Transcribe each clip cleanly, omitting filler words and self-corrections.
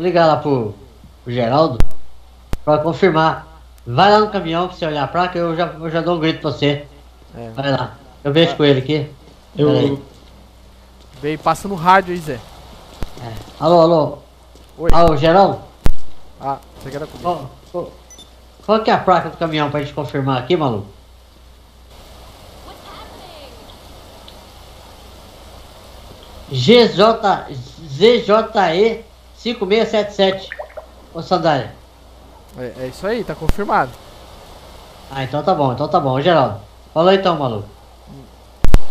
Vou ligar lá pro Geraldo pra confirmar. Vai lá no caminhão pra você olhar a placa, eu já dou um grito pra você. É. Vai lá. Eu vejo com ele aqui. Veio, passa no rádio aí, Zé. É. Alô, alô. Oi. Alô, Geraldo? Ah, você quer dar comigo? Qual que é a placa do caminhão pra gente confirmar aqui, maluco? ZJE 5677. Ô, Sandália. É isso aí, tá confirmado. Ah, então tá bom, Geraldo. Falou então, maluco.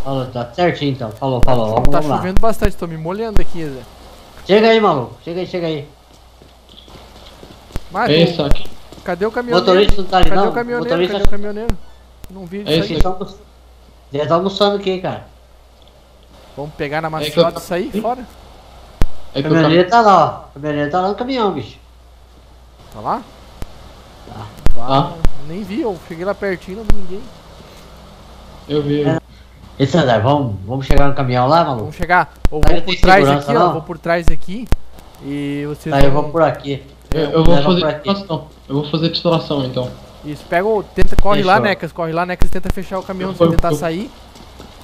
Falou, tá certinho então. Falou, falou. Tá chovendo bastante, tô me molhando aqui, Zé. Chega aí, maluco. Chega aí. Mas, cadê o caminhoneiro? Motorista não tá ali, não? Cadê o caminhoneiro? Não vi isso aí. Deve tá almoçando aqui, cara. Vamos pegar na maciota e sair fora? O caminhoneiro tá lá, ó. O caminhoneiro tá lá no caminhão, bicho. Tá lá? Tá. Nem vi, eu cheguei lá pertinho, não vi ninguém. Eu vi. Esse André, vamos chegar no caminhão lá, maluco? Vamos chegar. Eu vou por trás aqui, ó. Vou por trás aqui. E vocês vão... Tá, eu vou por aqui. Eu vou fazer titulação. Então. Isso, pega o... Corre lá, Necas. Tenta fechar o caminhão, se tentar sair.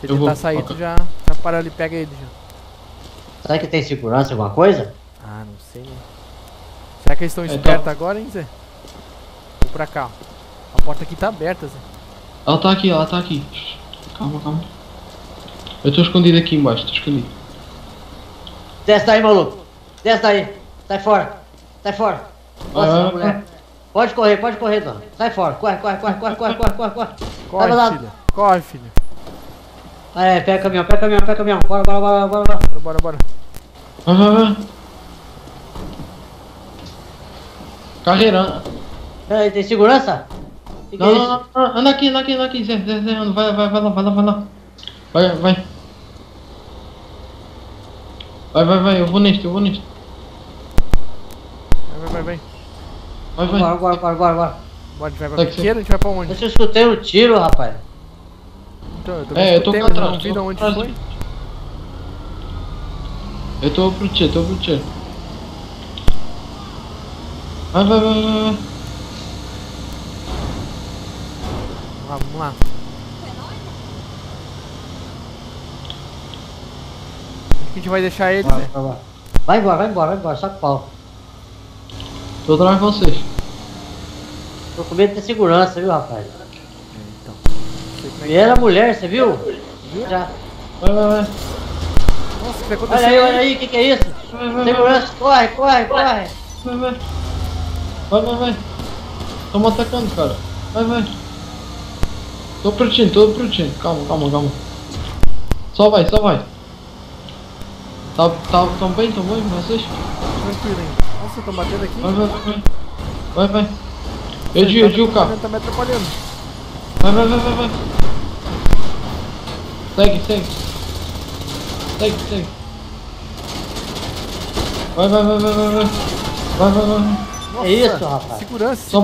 Se tentar sair, tu já para ali, pega ele já. Será que tem segurança, alguma coisa? Ah, não sei. Será que eles estão espertos agora, hein, Zé? Vou pra cá, ó. A porta aqui tá aberta, Zé. Ela tá aqui, Calma. Eu tô escondido aqui embaixo, Desce daí, maluco. Sai fora. Nossa, mulher. Pode correr, dona. Sai fora. Corre, vai lá. Corre, filho. É, pega o caminhão, Bora. Bora. Carreirão. Peraí, tem segurança? Não. Anda aqui, Zé, anda. Vai lá. Vai, eu vou neste. Vai. Bora. Bora, a gente vai pra onde? Eu escutei um tiro, rapaz. Então, eu tô pra trás. Não vi de onde foi. Eu tô pro tiro, Vai. Vamos lá. A gente vai deixar eles, né? Vai embora, saca o pau. Tô atrás de vocês. Tô com medo de ter segurança, viu, rapaz? Então. E era mulher, você viu? Já. Vai. Nossa, o que aconteceu? Olha aí, o que é isso? Segurança, corre. Vai. Tamo atacando, cara. Vai. Tô pro time. Calma. Só vai. Tão bem vocês? Tranquilo, hein? Nossa, tão batendo aqui. Vai. Eu digo o carro. Tá me atrapalhando. Vai. Segue. Vai. Nossa, é isso, rapaz. Segurança. Só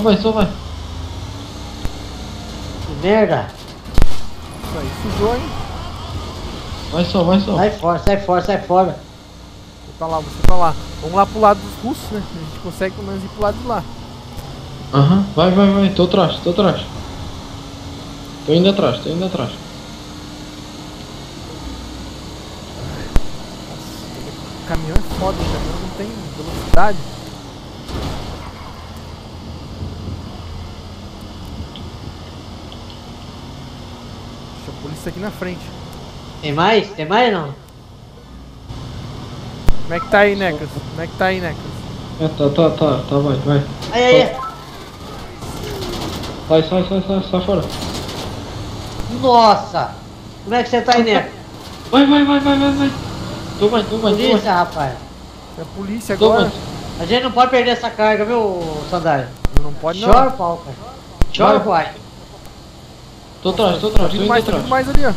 vai. Que merda. Isso aí, sujou, hein? Vai só. Sai fora. Você tá lá. Vamos lá pro lado dos russos, né? A gente consegue pelo menos ir pro lado de lá. Aham, vai. Tô atrás. Tô indo atrás. Nossa, o caminhão é foda, o caminhão não tem velocidade. Deixa a polícia aqui na frente. Tem mais não? Como é que tá aí, Necas? É, tá, vai. Aí. Sai fora. Nossa! Como é que você tá aí, Necas? Vai. Tô mais. Polícia, rapaz. É polícia agora. A gente não pode perder essa carga, viu, Sandália? Não pode não. Chora o pau, cara. Chora o pai. Tô atrás. Tô indo mais ali, ó.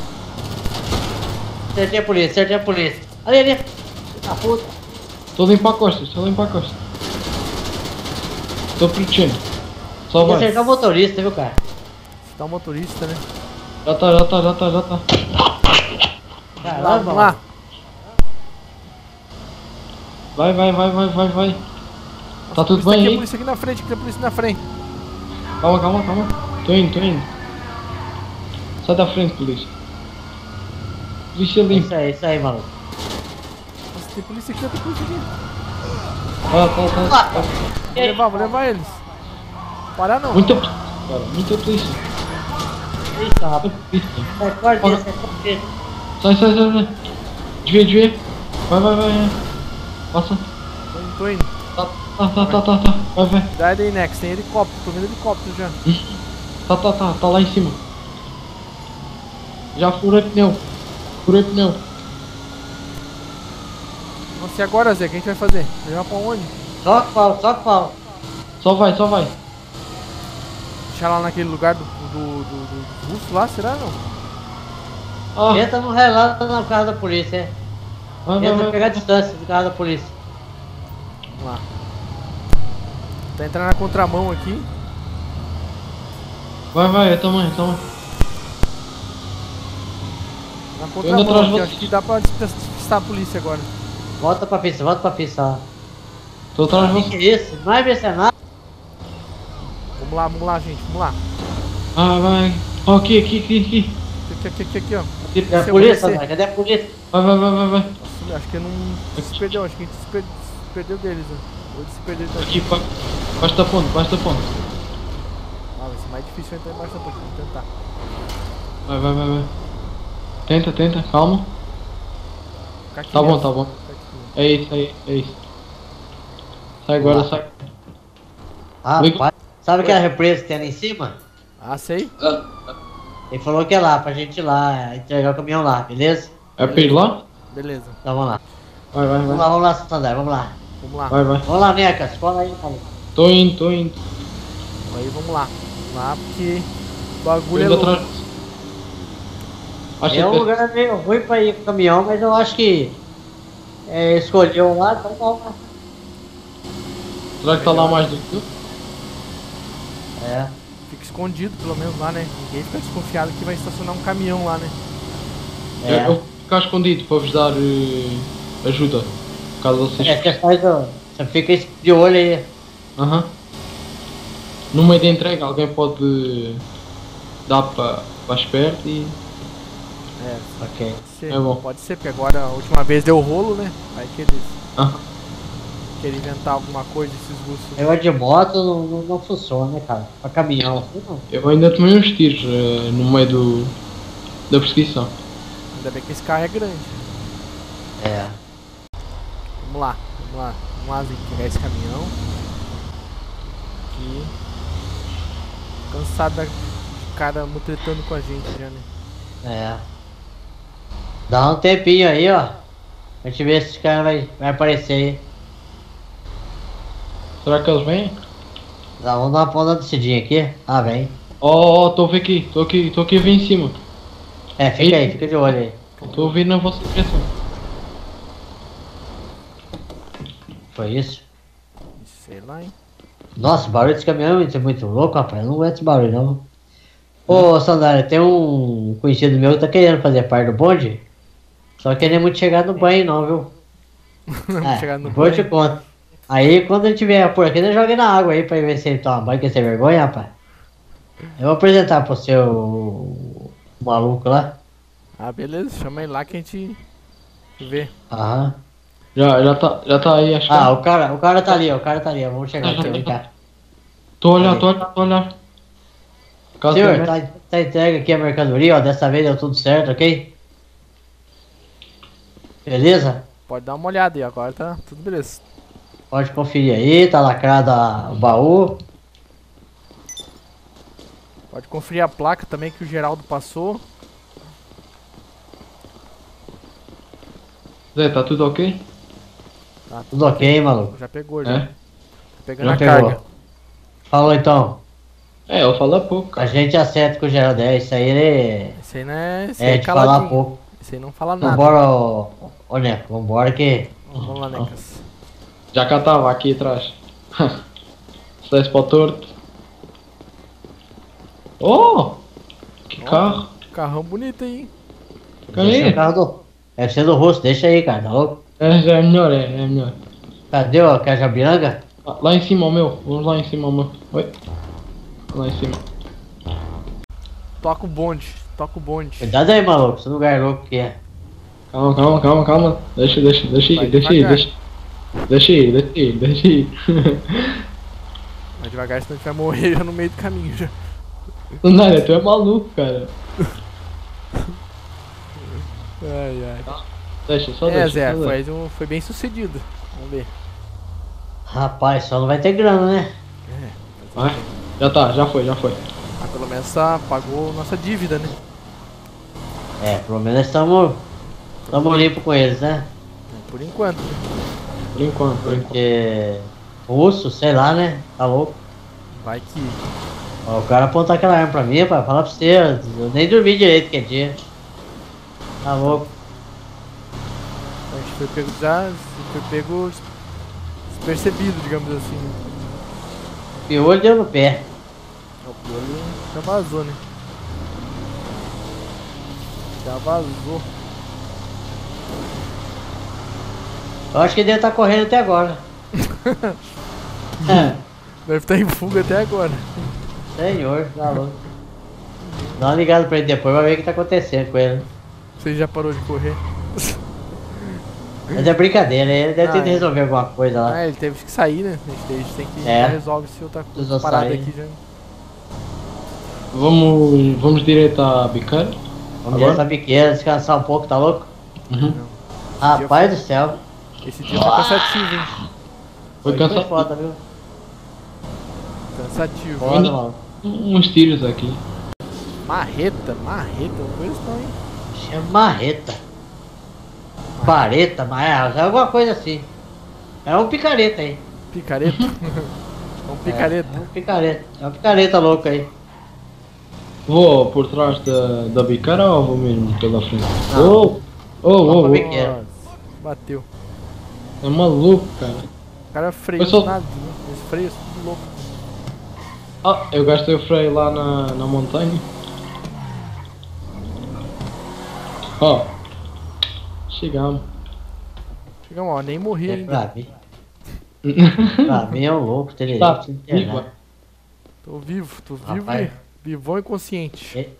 Acertei a polícia. Ali. A puta. Tô limpar a costa. Tô pro time. Só vai. Acertar o motorista, viu, cara? Acertar o motorista, né? Já tá. Caramba, vamos lá. Vai. Tá tudo bem aí? Tem polícia aqui na frente, Calma. Tô indo. Sai da frente, polícia. Polícia ali. Isso aí, maluco. Nossa, tem polícia aqui, Tá. Vou levar eles. Parar não. Muita polícia. Eita, rapaz. Sai, corta. Sai. Desvia. Vai. Passa. Tô indo. Tá. Vai. Dá ele aí, Nex. Tem helicóptero. Tô vendo helicóptero já. Tá lá em cima. Já furei pneu. Nossa, e agora, Zé? O que a gente vai fazer? Levar pra onde? Só fala. Só vai. Deixar lá naquele lugar do russo lá, será não? Ah. Entra no relato na casa da polícia, é. Tenta pegar a distância do carro da polícia. Vamos lá. Tá entrando na contramão aqui. Vai, eu também. Na contramão, acho que dá pra despistar a polícia agora. Volta pra pista. Tô atrás de você. Que isso? Mais mercenário. Vamos lá, gente, Vai. Ó, aqui. Aqui, ó. Cadê a polícia, velho? Vai. Nossa, acho que não se perdeu, acho que a gente se perdeu deles, né? Ou se perdeu deles. Aqui, basta ponto. Ah, vai ser mais difícil entrar embaixo da ponte, vamos tentar. Vai. Tenta, calma. Tá bom. É isso. Sai agora, sai. Ah, rapaz, sabe aquela represa que tem ali em cima? Ah, sei. Ele falou que é lá, pra gente ir lá, entregar o caminhão lá, beleza? É pra ir lá? Beleza. Então vamos lá. Vai. Vamos lá, Sandália, vamos lá. Vai. Vamos lá, Necas, cola aí, cara. Tô indo. Aí, vamos lá, porque o bagulho é louco. É um lugar meio ruim pra ir pro caminhão, mas eu acho que escolheu um lá, então vamos. Será que tá lá mais do que tu? É. Escondido pelo menos lá, né? Ninguém fica desconfiado que vai estacionar um caminhão lá, né? É. Eu vou ficar escondido para vos dar ajuda, caso vocês... Você fica de olho aí. Aham. No meio da entrega alguém pode dar para as pernas e... É, ok. Pode ser, porque agora a última vez deu rolo, né? Aí que eles... Querer inventar alguma coisa desses russos. Eu de moto não funciona, né, cara? Pra caminhão assim não. Eu ainda tomei uns tiros no meio da perseguição. Ainda bem que esse carro é grande. É. Vamos lá, tem que pegar esse caminhão. Aqui. Cansado de cara mutretando com a gente já, né? É. Dá um tempinho aí, ó. A gente vê se esse cara vai aparecer aí. Será que eles vêm? Tá, vamos dar uma ponta do Cidinho aqui. Ah, vem. Ó, tô aqui, vem em cima. É, fica de olho aí. Tô vindo na vossa direção. Foi isso? Sei lá, hein. Nossa, o barulho desse caminhão é muito louco, rapaz. Eu não aguento esse barulho, não. Ô, Sandália, tem um conhecido meu que tá querendo fazer parte do bonde. Só que ele é muito chegado no banho, não, viu? Não é muito chegado no banho. Vou te contar. Aí quando ele tiver por aqui, eu joguei na água aí pra ver se ele toma banho, que é sem vergonha, rapaz. Eu vou apresentar pro seu maluco lá. Ah, beleza, chama ele lá que a gente vê. Aham. Já tá aí, acho que... Ah, o cara tá ali, vamos chegar aqui, vem cá. Tô olhando. Senhor, tá entregue aqui a mercadoria, ó, dessa vez deu tudo certo, ok? Beleza? Pode dar uma olhada aí, agora tá tudo beleza. Pode conferir aí, tá lacrado o baú. Pode conferir a placa também que o Geraldo passou. Zé, tá tudo ok? Tá tudo ok, maluco. Já pegou, já. É? Tá pegando já a pegou. Carga. Falou então. É, eu falo há pouco, cara. A gente acerta com o Geraldo, é isso aí, ele... Isso aí não é... Esse é de falar pouco. Isso aí não fala nada. Vambora, ô Neco, vambora que... Vamos lá, Necas. Já catava aqui atrás. Está esse pau torto. Oh! Que carro! Carrão bonito aí. Deve ser do rosto, deixa aí, cara. Tá louco? É melhor. Cadê, ó? Quer a jabiranga? Ah, lá em cima, meu. Vamos lá em cima, meu. Oi? Lá em cima. Toca o bonde. Toca o bonde. Cuidado aí, maluco. Você não lugar louco que é. Calma, calma, calma, calma. Deixa ir. Vai devagar, senão a gente vai morrer já no meio do caminho já. Sandália, tu é maluco, cara. Ai, ai. Deixa, só deixa. É, Zé, foi bem sucedido. Vamos ver. Rapaz, só não vai ter grana, né? É. Vai. Já tá, já foi. Ah, pelo menos tá, pagou nossa dívida, né? É, pelo menos estamos limpos com eles, né? Por enquanto. Porque... russo, sei lá, né? Tá louco. Vai que... ó, o cara apontar aquela arma pra mim, pra falar pra você, eu nem dormi direito que é dia. Tá louco. A gente foi pego já, despercebido, digamos assim. O piolho deu no pé. O piolho já vazou, né? Já vazou. Eu acho que ele deve estar correndo até agora. É. Deve estar em fuga até agora. Senhor, tá louco. Dá uma ligada pra ele depois, vai ver o que tá acontecendo com ele. Você já parou de correr? Mas é brincadeira, ele deve ter que resolver alguma coisa lá. Ah, ele teve que sair, né? A gente tem que resolver se eu tá parado sair. Aqui já. Vamos direto à biqueira? Vamos direto à biqueira, descansar um pouco, tá louco? Uhum. Rapaz do céu. Esse dia foi cansativo, hein? Foi cansativo. Foi foda, viu? Cansativo. Foda, mano. Uns tiros aqui. Marreta, não foi isso não, hein? Chama marreta. Pareta, mas é alguma coisa assim. É um picareta aí. Picareta? É um picareta louco aí. Vou por trás da bicara ou vou mesmo pela frente? Bateu. É maluco, cara. O cara freio nada, né? Esse freio é tudo louco. Ah, eu gastei o freio lá na montanha. Ó. Chegamos, ó, nem morri ainda. Pra mim é o louco, teria. Tá vivo, tô vivo, vivão e consciente.